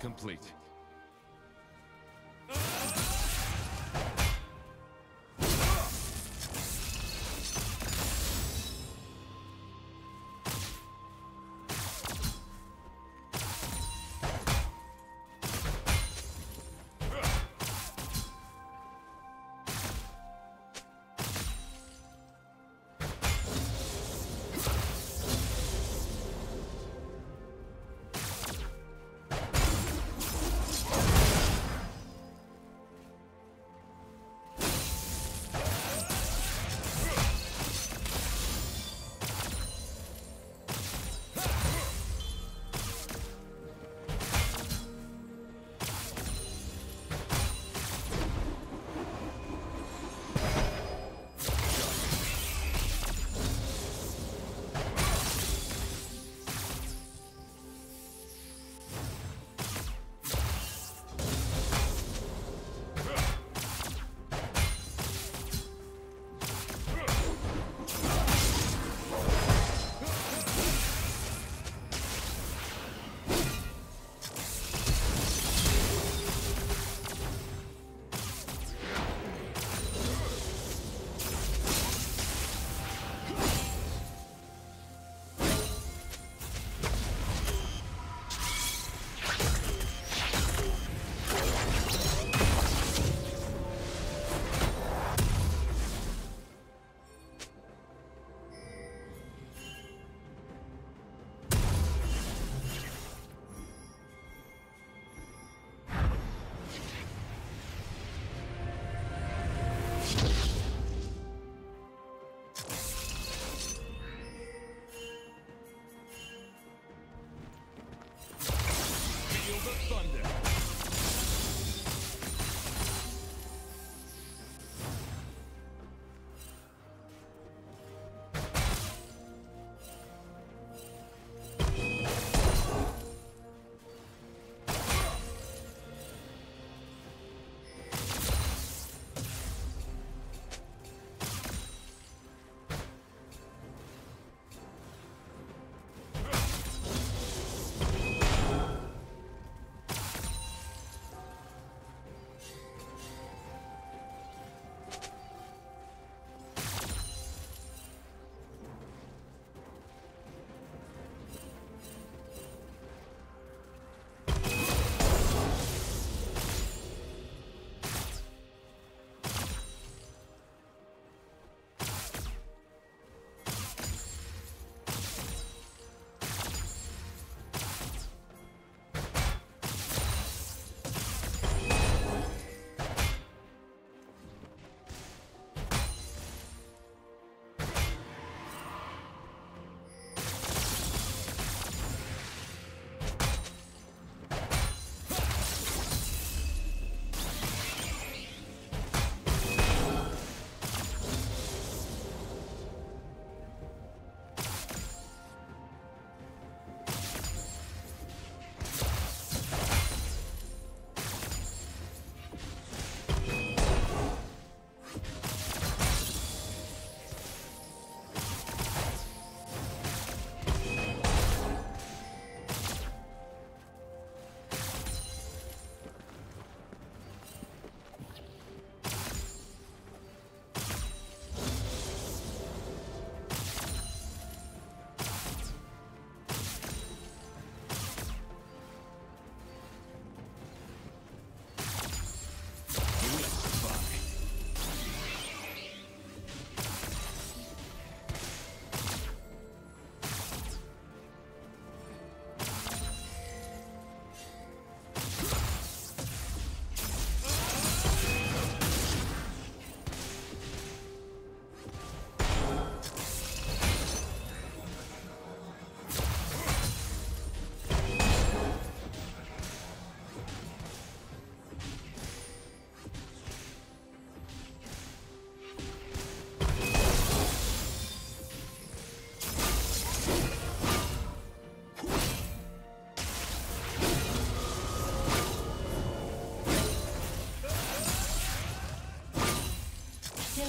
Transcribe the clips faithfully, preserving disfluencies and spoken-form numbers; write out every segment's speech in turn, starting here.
Complete.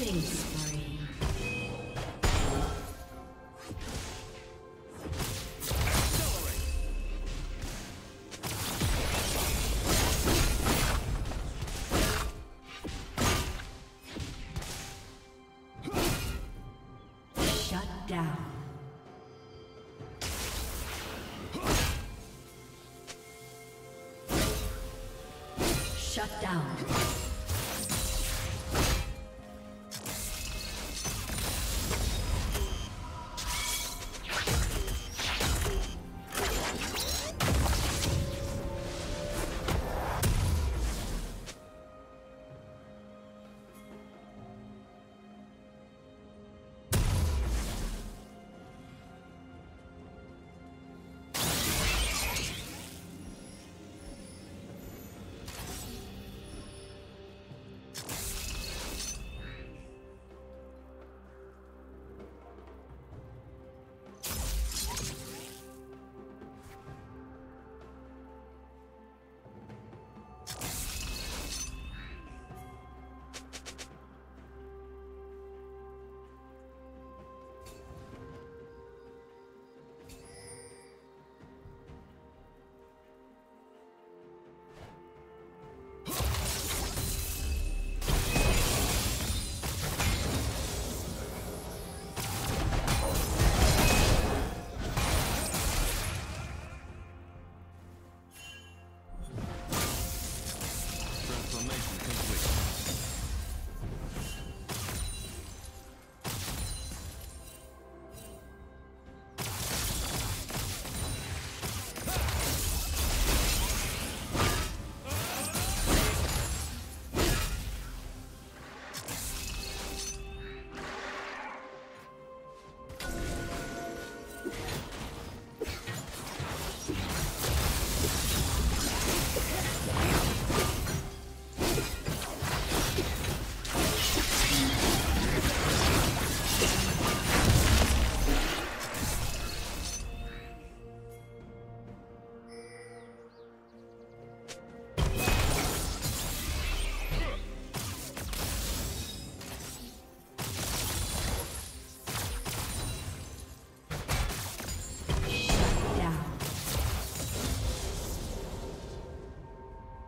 Killing spree. Shut down. Shut down.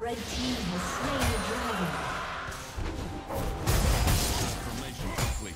Red team has slain the dragon. Formation complete.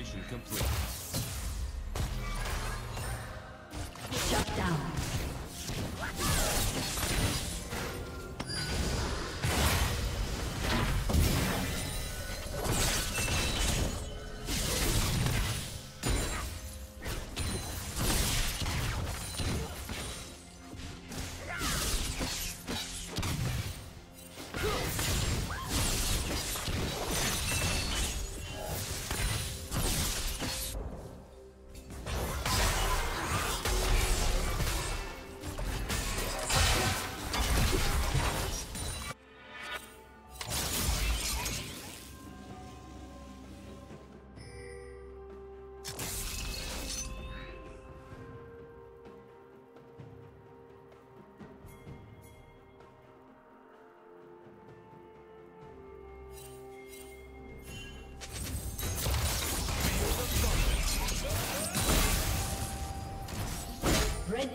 Installation complete. Shut down. Red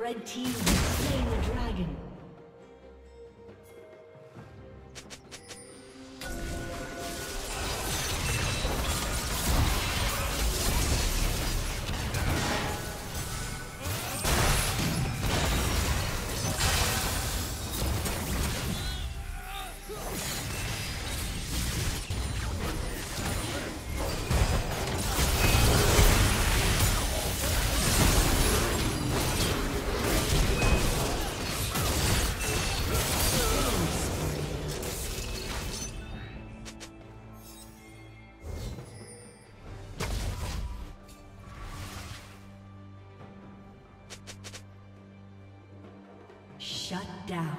Red team has slain the dragon. Shut down.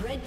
Red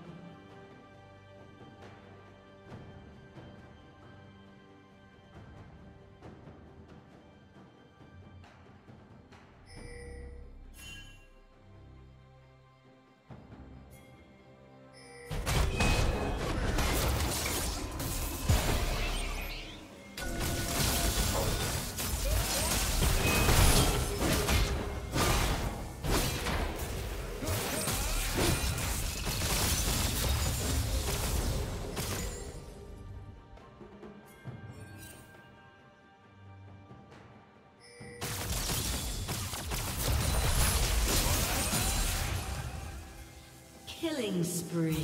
Killing spree.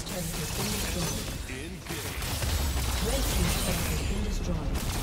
team's turret has been destroyed. Red team's turret has been destroyed.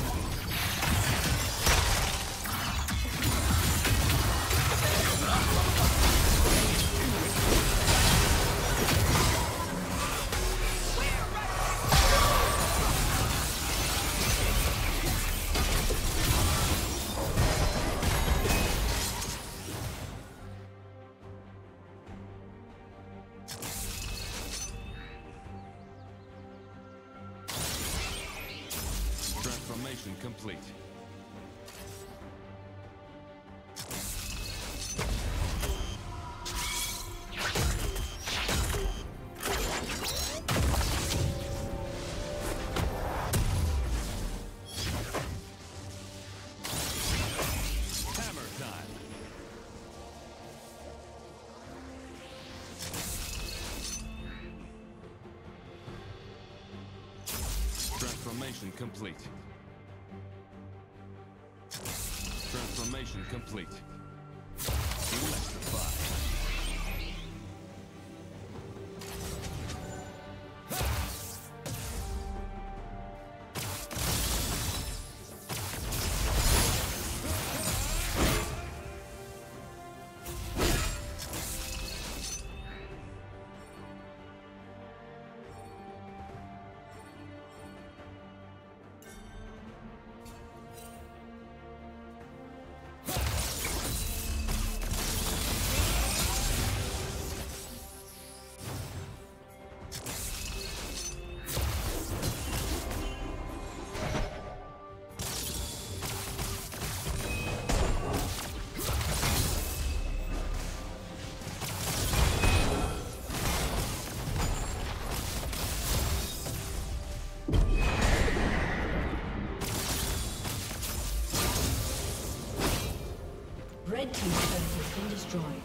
Transformation complete. Transformation complete. Transformation complete. Electrify. Red team's turret has been destroyed.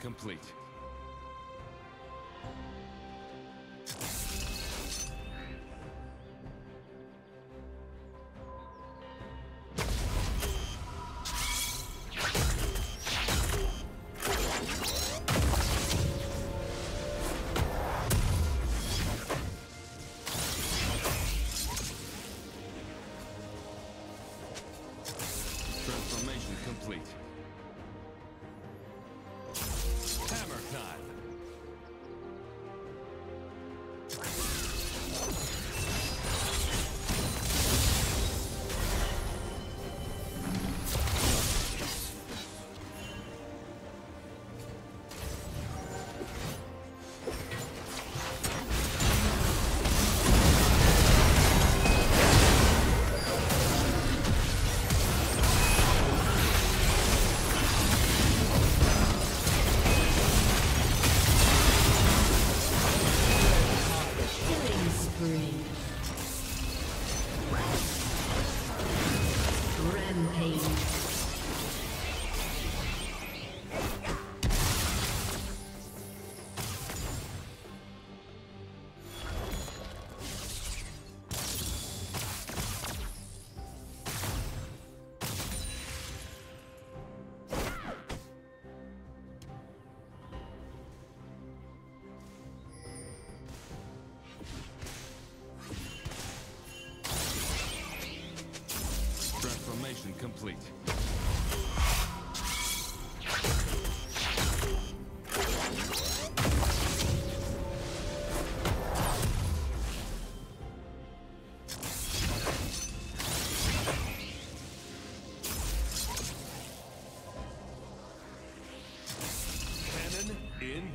Complete. Transformation complete.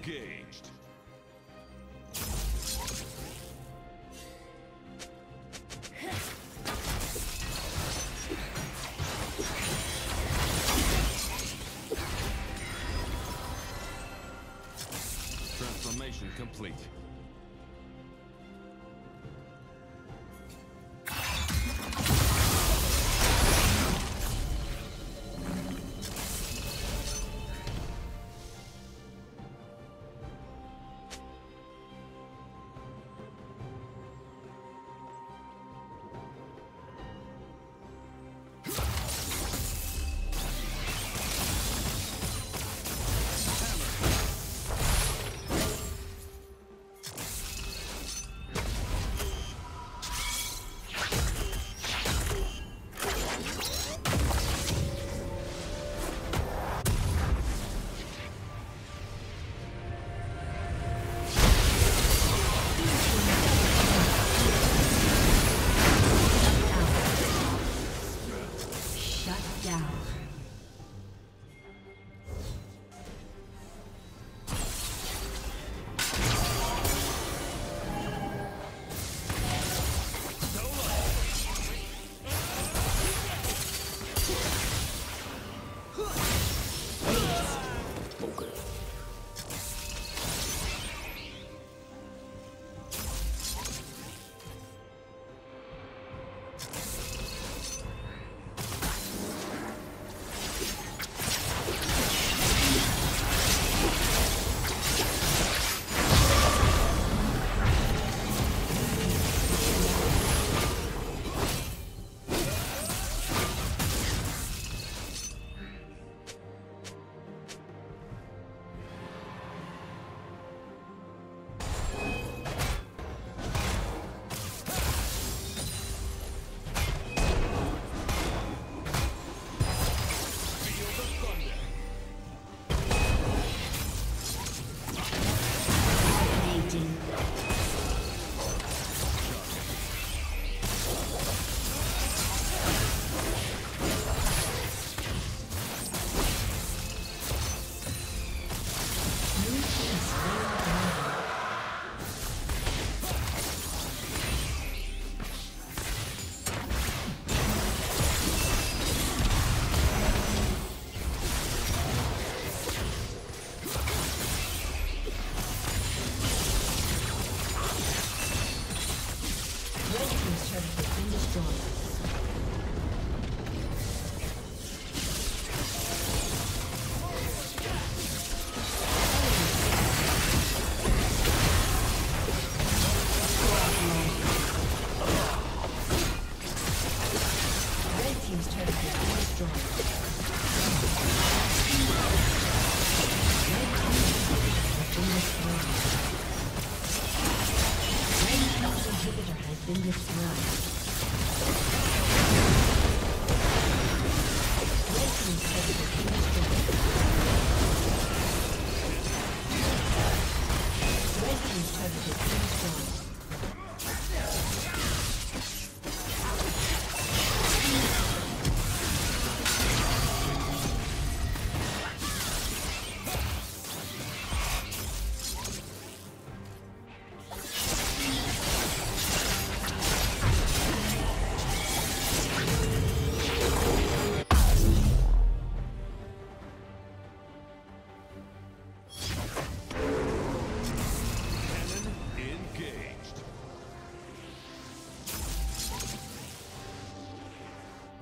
Engaged. Transformation complete.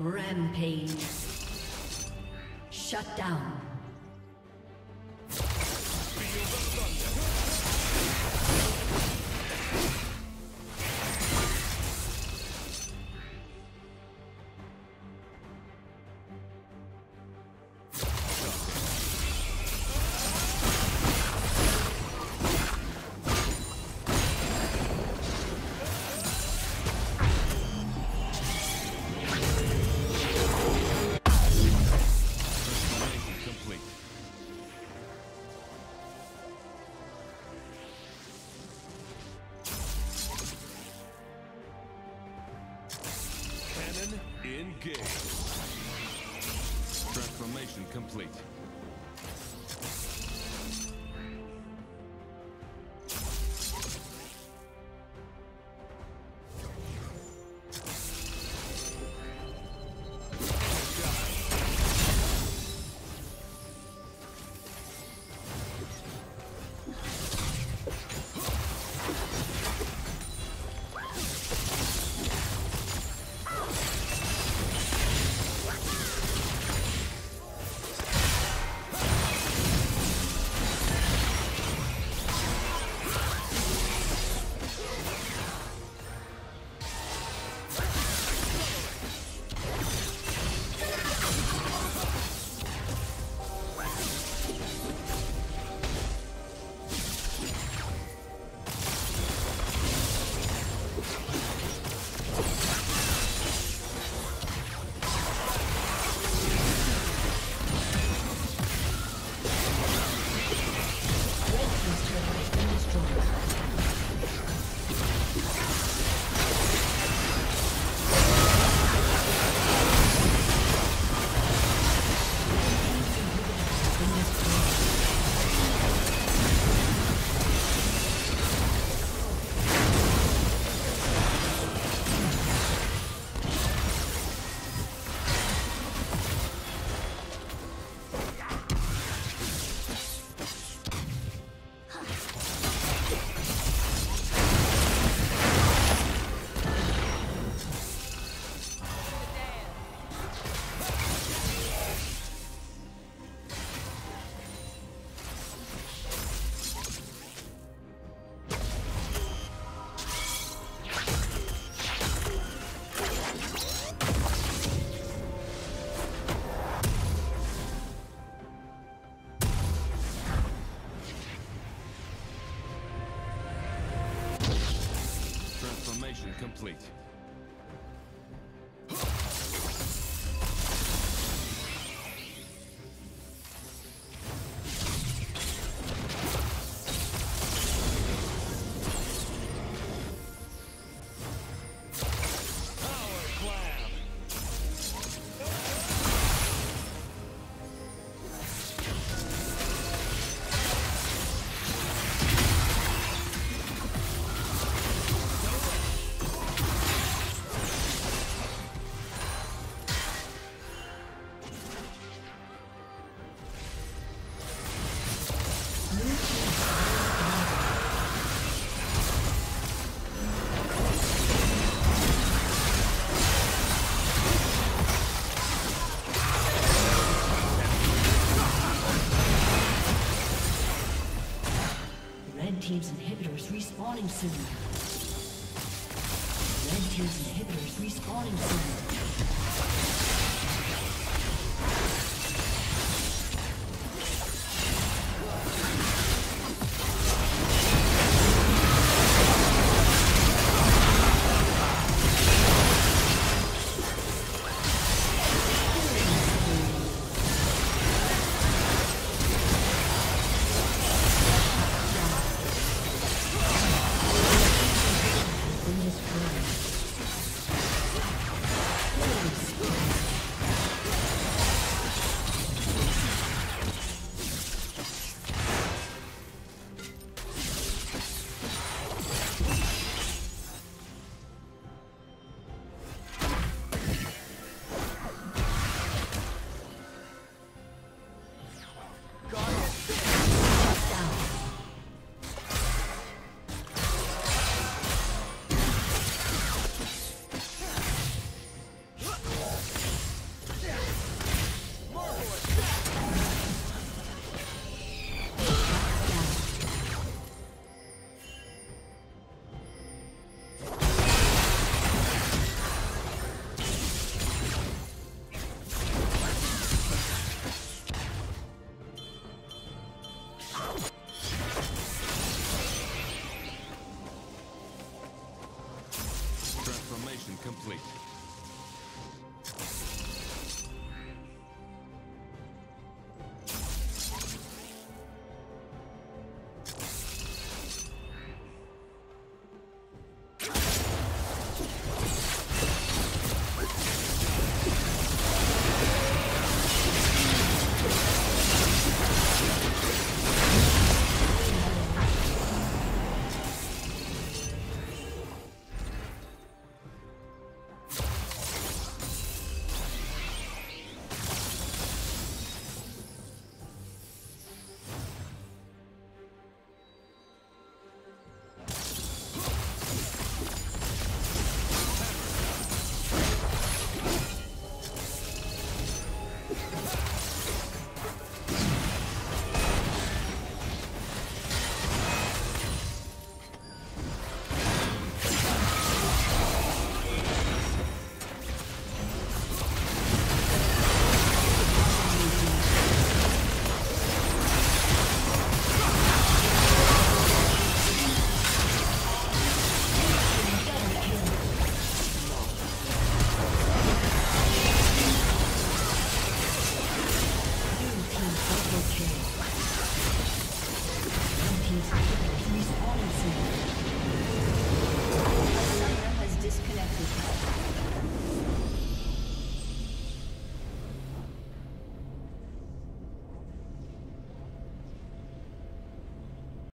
Rampage. Shut down. Engage. Transformation complete. complete. Team's inhibitors respawning soon. Red team's inhibitors respawning soon.